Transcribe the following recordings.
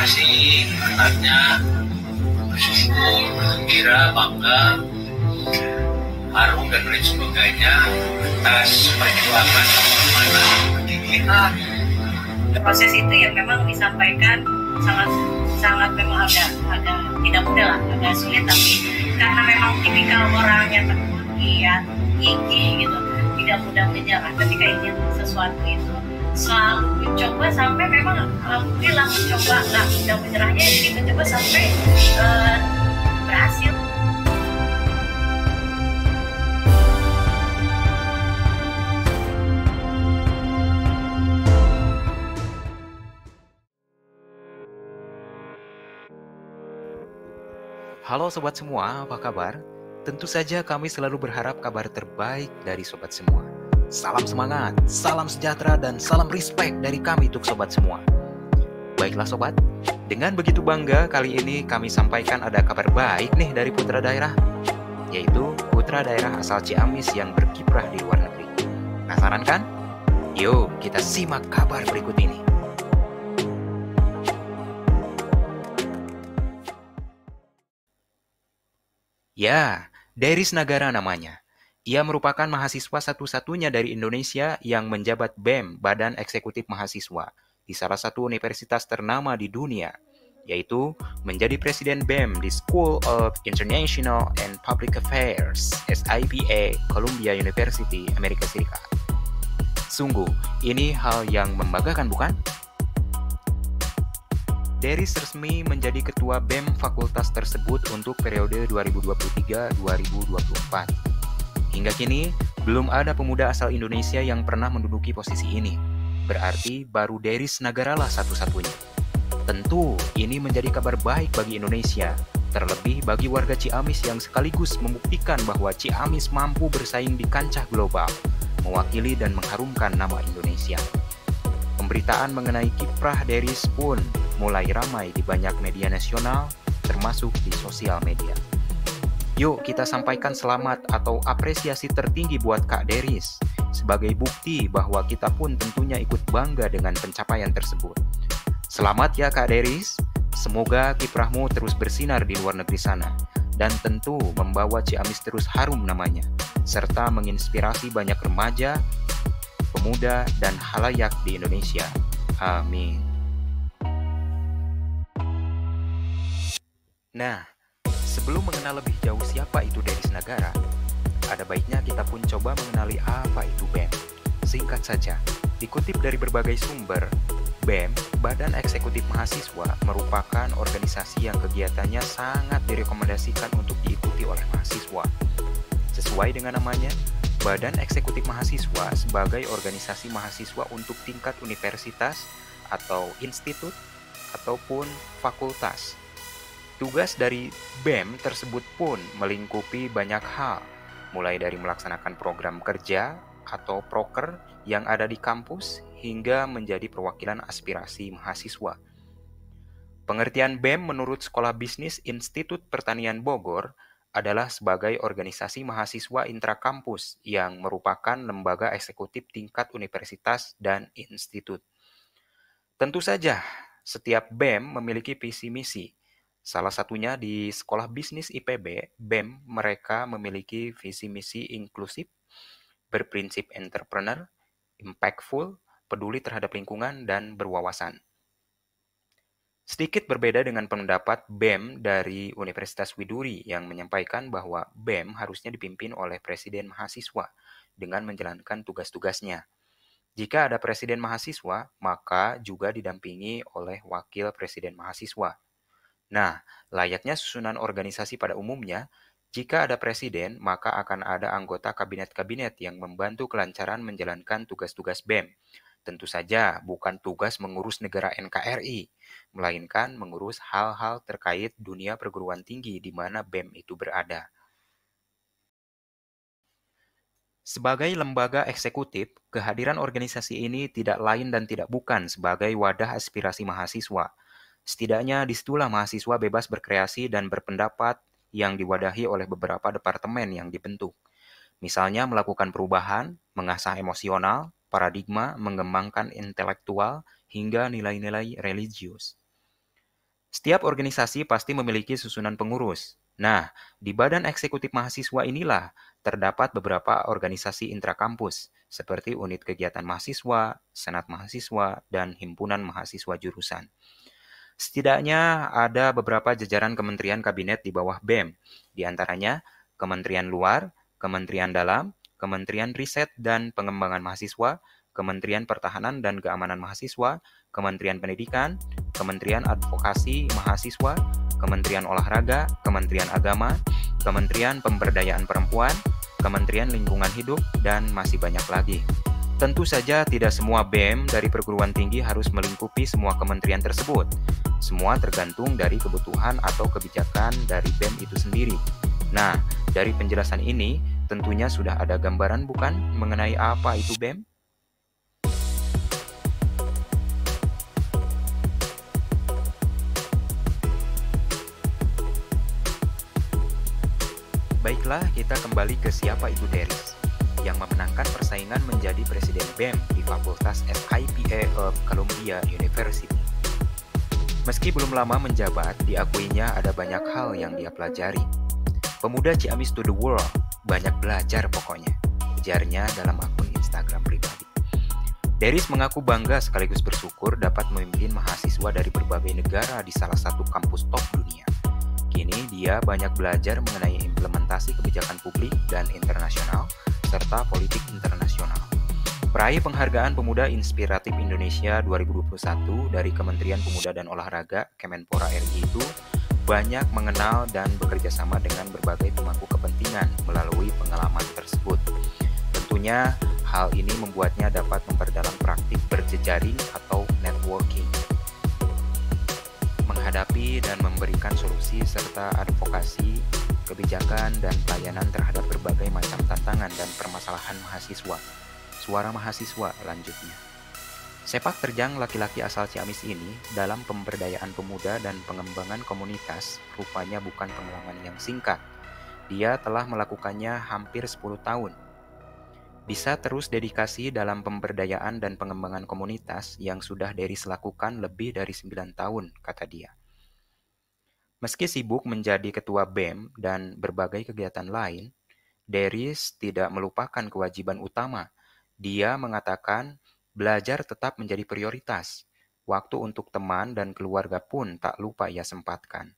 kasih anaknya bersyukur, bergembira, bangga, harum dan lain sebagainya atas perjuangan teman-teman kita. Proses itu yang memang disampaikan sangat memang ada tidak mudah lah, agak sulit, tapi karena memang tipikal orangnya terkunci ya, gigi gitu, tidak mudah menyerah ketika ingin sesuatu itu. Selalu mencoba sampai memang alhamdulillah mencoba, nggak mudah menyerahnya, jadi mencoba sampai berhasil. Halo sobat semua, apa kabar? Tentu saja kami selalu berharap kabar terbaik dari sobat semua. Salam semangat, salam sejahtera, dan salam respect dari kami untuk sobat semua. Baiklah sobat, dengan begitu bangga kali ini kami sampaikan ada kabar baik nih dari putra daerah, yaitu putra daerah asal Ciamis yang berkiprah di luar negeri. Penasaran kan? Yuk kita simak kabar berikut ini. Ya, Deris Nagara namanya. Ia merupakan mahasiswa satu-satunya dari Indonesia yang menjabat BEM, Badan Eksekutif Mahasiswa, di salah satu universitas ternama di dunia, yaitu menjadi presiden BEM di School of International and Public Affairs, SIPA, Columbia University, Amerika Serikat. Sungguh, ini hal yang membanggakan, bukan? Deris resmi menjadi ketua BEM fakultas tersebut untuk periode 2023-2024. Hingga kini, belum ada pemuda asal Indonesia yang pernah menduduki posisi ini. Berarti baru Deris Nagara lah satu-satunya. Tentu, ini menjadi kabar baik bagi Indonesia, terlebih bagi warga Ciamis yang sekaligus membuktikan bahwa Ciamis mampu bersaing di kancah global, mewakili dan mengharumkan nama Indonesia. Pemberitaan mengenai kiprah Deris pun mulai ramai di banyak media nasional, termasuk di sosial media. Yuk kita sampaikan selamat atau apresiasi tertinggi buat Kak Deris, sebagai bukti bahwa kita pun tentunya ikut bangga dengan pencapaian tersebut. Selamat ya Kak Deris, semoga kiprahmu terus bersinar di luar negeri sana, dan tentu membawa Ciamis terus harum namanya, serta menginspirasi banyak remaja, pemuda, dan halayak di Indonesia. Amin. Nah, sebelum mengenal lebih jauh siapa itu Deris Nagara, ada baiknya kita pun coba mengenali apa itu BEM. Singkat saja, dikutip dari berbagai sumber, BEM, Badan Eksekutif Mahasiswa, merupakan organisasi yang kegiatannya sangat direkomendasikan untuk diikuti oleh mahasiswa. Sesuai dengan namanya, Badan Eksekutif Mahasiswa sebagai organisasi mahasiswa untuk tingkat universitas atau institut ataupun fakultas. Tugas dari BEM tersebut pun melingkupi banyak hal, mulai dari melaksanakan program kerja atau proker yang ada di kampus hingga menjadi perwakilan aspirasi mahasiswa. Pengertian BEM menurut Sekolah Bisnis Institut Pertanian Bogor adalah sebagai organisasi mahasiswa intrakampus yang merupakan lembaga eksekutif tingkat universitas dan institut. Tentu saja, setiap BEM memiliki visi misi. Salah satunya di Sekolah Bisnis IPB, BEM, mereka memiliki visi-misi inklusif, berprinsip entrepreneur, impactful, peduli terhadap lingkungan, dan berwawasan. Sedikit berbeda dengan pendapat BEM dari Universitas Widuri yang menyampaikan bahwa BEM harusnya dipimpin oleh Presiden Mahasiswa dengan menjalankan tugas-tugasnya. Jika ada Presiden Mahasiswa, maka juga didampingi oleh Wakil Presiden Mahasiswa. Nah, layaknya susunan organisasi pada umumnya, jika ada presiden, maka akan ada anggota kabinet-kabinet yang membantu kelancaran menjalankan tugas-tugas BEM. Tentu saja bukan tugas mengurus negara NKRI, melainkan mengurus hal-hal terkait dunia perguruan tinggi di mana BEM itu berada. Sebagai lembaga eksekutif, kehadiran organisasi ini tidak lain dan tidak bukan sebagai wadah aspirasi mahasiswa. Setidaknya disitulah mahasiswa bebas berkreasi dan berpendapat yang diwadahi oleh beberapa departemen yang dibentuk. Misalnya melakukan perubahan, mengasah emosional, paradigma, mengembangkan intelektual, hingga nilai-nilai religius. Setiap organisasi pasti memiliki susunan pengurus. Nah, di Badan Eksekutif Mahasiswa inilah terdapat beberapa organisasi intrakampus, seperti Unit Kegiatan Mahasiswa, Senat Mahasiswa, dan Himpunan Mahasiswa Jurusan. Setidaknya ada beberapa jajaran kementerian kabinet di bawah BEM, di antaranya Kementerian Luar, Kementerian Dalam, Kementerian Riset dan Pengembangan Mahasiswa, Kementerian Pertahanan dan Keamanan Mahasiswa, Kementerian Pendidikan, Kementerian Advokasi Mahasiswa, Kementerian Olahraga, Kementerian Agama, Kementerian Pemberdayaan Perempuan, Kementerian Lingkungan Hidup, dan masih banyak lagi. Tentu saja tidak semua BEM dari perguruan tinggi harus melingkupi semua kementerian tersebut. Semua tergantung dari kebutuhan atau kebijakan dari BEM itu sendiri. Nah, dari penjelasan ini tentunya sudah ada gambaran bukan mengenai apa itu BEM? Baiklah, kita kembali ke siapa itu Deris, yang memenangkan persaingan menjadi presiden BEM di Fakultas SIPA of Columbia University. Meski belum lama menjabat, diakuinya ada banyak hal yang dia pelajari. Pemuda Ciamis to the world, banyak belajar pokoknya, ujarnya dalam akun Instagram pribadi. Deris mengaku bangga sekaligus bersyukur dapat memimpin mahasiswa dari berbagai negara di salah satu kampus top dunia. Kini dia banyak belajar mengenai implementasi kebijakan publik dan internasional, serta politik internasional. Peraih penghargaan Pemuda Inspiratif Indonesia 2021 dari Kementerian Pemuda dan Olahraga Kemenpora RI itu banyak mengenal dan bekerja sama dengan berbagai pemangku kepentingan melalui pengalaman tersebut. Tentunya hal ini membuatnya dapat memperdalam praktik berjejaring atau networking, menghadapi dan memberikan solusi serta advokasi, kebijakan, dan pelayanan terhadap berbagai macam tantangan dan permasalahan mahasiswa. Suara mahasiswa lanjutnya. Sepak terjang laki-laki asal Ciamis ini dalam pemberdayaan pemuda dan pengembangan komunitas rupanya bukan pengalaman yang singkat. Dia telah melakukannya hampir 10 tahun. Bisa terus dedikasi dalam pemberdayaan dan pengembangan komunitas yang sudah Deris lakukan lebih dari 9 tahun, kata dia. Meski sibuk menjadi ketua BEM dan berbagai kegiatan lain, Deris tidak melupakan kewajiban utama. Dia mengatakan, belajar tetap menjadi prioritas. Waktu untuk teman dan keluarga pun tak lupa ia sempatkan.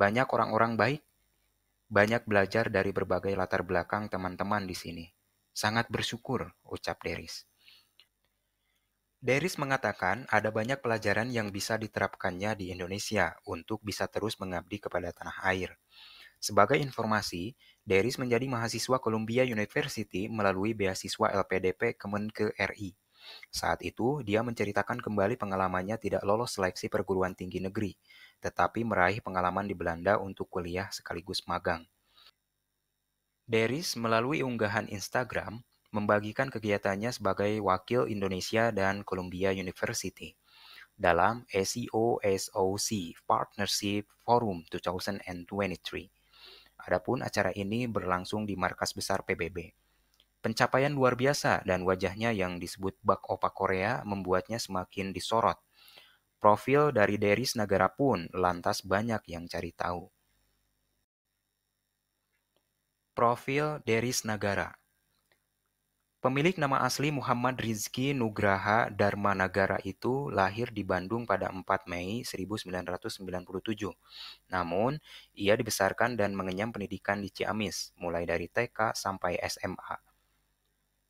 Banyak orang-orang baik, banyak belajar dari berbagai latar belakang teman-teman di sini. Sangat bersyukur, ucap Deris. Deris mengatakan ada banyak pelajaran yang bisa diterapkannya di Indonesia untuk bisa terus mengabdi kepada tanah air. Sebagai informasi, Deris menjadi mahasiswa Columbia University melalui beasiswa LPDP Kemenke RI. Saat itu, dia menceritakan kembali pengalamannya tidak lolos seleksi perguruan tinggi negeri, tetapi meraih pengalaman di Belanda untuk kuliah sekaligus magang. Deris melalui unggahan Instagram membagikan kegiatannya sebagai wakil Indonesia dan Columbia University dalam ECOSOC Partnership Forum 2023. Adapun acara ini berlangsung di markas besar PBB. Pencapaian luar biasa dan wajahnya yang disebut Bak Opa Korea membuatnya semakin disorot. Profil dari Deris Nagara pun lantas banyak yang cari tahu. Profil Deris Nagara. Pemilik nama asli Muhammad Rizki Nugraha Darma Nagara itu lahir di Bandung pada 4 Mei 1997. Namun, ia dibesarkan dan mengenyam pendidikan di Ciamis, mulai dari TK sampai SMA.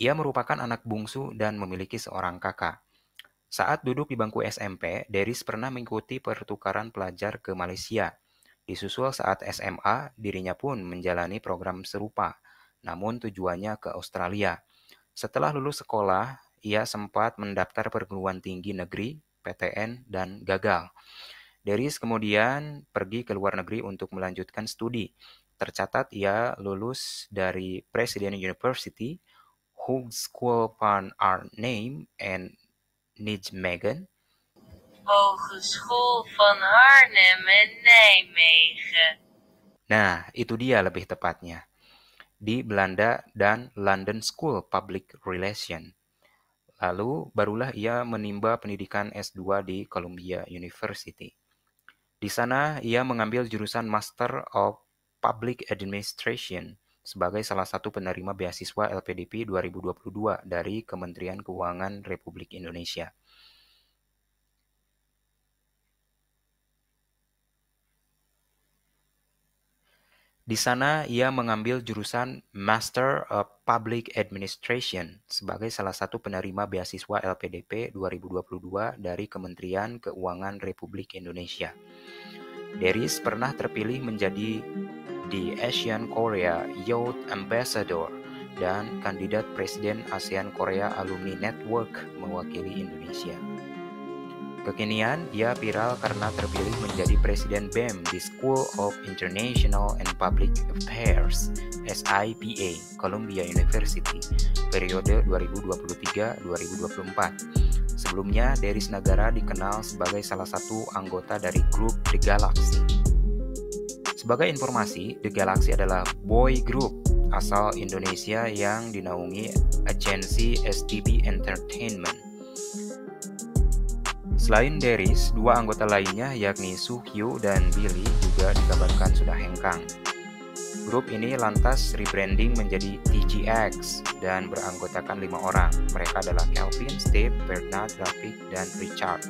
Ia merupakan anak bungsu dan memiliki seorang kakak. Saat duduk di bangku SMP, Deris pernah mengikuti pertukaran pelajar ke Malaysia. Disusul saat SMA, dirinya pun menjalani program serupa, namun tujuannya ke Australia. Setelah lulus sekolah, ia sempat mendaftar perguruan tinggi negeri, PTN, dan gagal. Deris kemudian pergi ke luar negeri untuk melanjutkan studi. Tercatat ia lulus dari President University, Hogeschool van Arnhem en Nijmegen, Hogeschool van Arnhem en Nijmegen. Nah, itu dia lebih tepatnya. Di Belanda dan London School Public Relation. Lalu, barulah ia menimba pendidikan S2 di Columbia University. Di sana, ia mengambil jurusan Master of Public Administration sebagai salah satu penerima beasiswa LPDP 2022 dari Kementerian Keuangan Republik Indonesia. Di sana, ia mengambil jurusan Master of Public Administration sebagai salah satu penerima beasiswa LPDP 2022 dari Kementerian Keuangan Republik Indonesia. Deris pernah terpilih menjadi The ASEAN-Korea Youth Ambassador dan kandidat Presiden ASEAN-Korea Alumni Network mewakili Indonesia. Kekinian, ia viral karena terpilih menjadi Presiden BEM di School of International and Public Affairs, SIPA, Columbia University, periode 2023-2024. Sebelumnya, Deris Nagara dikenal sebagai salah satu anggota dari grup The Galaxy. Sebagai informasi, The Galaxy adalah boy group asal Indonesia yang dinaungi agensi STB Entertainment. Selain Deris, dua anggota lainnya yakni Sookyo dan Billy juga dikabarkan sudah hengkang. Grup ini lantas rebranding menjadi TGX dan beranggotakan 5 orang. Mereka adalah Calvin, Steve, Bernard, Ravik, dan Richard.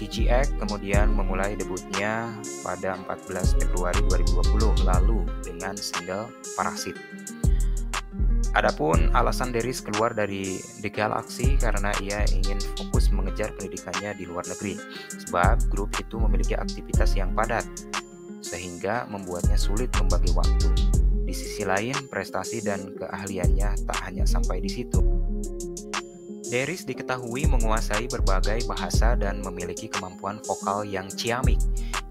TGX kemudian memulai debutnya pada 14 Februari 2020 lalu dengan single Parasite. Adapun alasan Deris keluar dari The Galaxy karena ia ingin fokus mengejar pendidikannya di luar negeri, sebab grup itu memiliki aktivitas yang padat, sehingga membuatnya sulit membagi waktu. Di sisi lain, prestasi dan keahliannya tak hanya sampai di situ. Deris diketahui menguasai berbagai bahasa dan memiliki kemampuan vokal yang ciamik.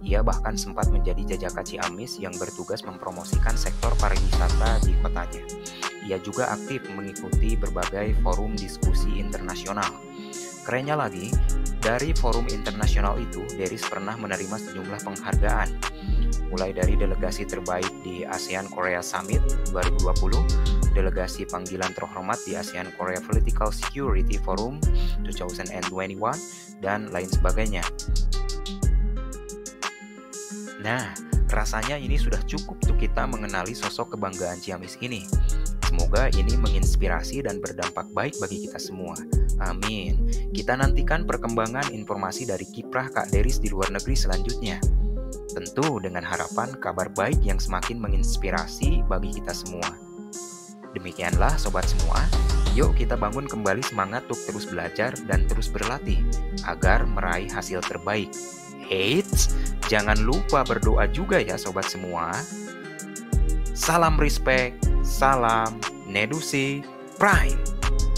Ia bahkan sempat menjadi jajaka Ciamis yang bertugas mempromosikan sektor pariwisata di kotanya. Ia juga aktif mengikuti berbagai forum diskusi internasional. Kerennya lagi, dari forum internasional itu, Deris pernah menerima sejumlah penghargaan, mulai dari delegasi terbaik di ASEAN Korea Summit 2020, delegasi panggilan terhormat di ASEAN Korea Political Security Forum 2021, dan lain sebagainya. Nah, rasanya ini sudah cukup untuk kita mengenali sosok kebanggaan Ciamis ini. Semoga ini menginspirasi dan berdampak baik bagi kita semua. Amin. Kita nantikan perkembangan informasi dari kiprah Kak Deris di luar negeri selanjutnya. Tentu dengan harapan kabar baik yang semakin menginspirasi bagi kita semua. Demikianlah sobat semua, yuk kita bangun kembali semangat untuk terus belajar dan terus berlatih agar meraih hasil terbaik. Eits, jangan lupa berdoa juga ya sobat semua. Salam respect. Salam Nedusi Prime.